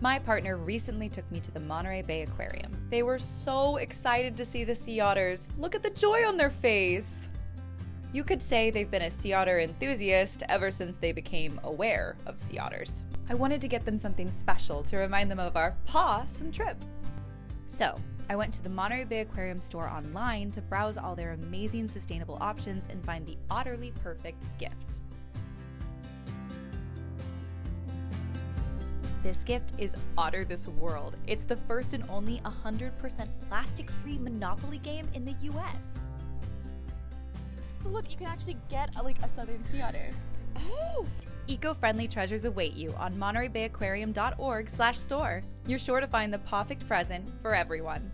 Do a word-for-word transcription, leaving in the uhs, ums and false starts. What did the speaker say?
My partner recently took me to the Monterey Bay Aquarium. They were so excited to see the sea otters. Look at the joy on their face. You could say they've been a sea otter enthusiast ever since they became aware of sea otters. I wanted to get them something special to remind them of our pawsome trip. So I went to the Monterey Bay Aquarium store online to browse all their amazing sustainable options and find the otterly perfect gift. This gift is Otter This World. It's the first and only one hundred percent plastic-free Monopoly game in the U S So look, you can actually get a, like a southern sea otter. Oh! Eco-friendly treasures await you on Monterey Bay Aquarium dot org slash store. You're sure to find the perfect present for everyone.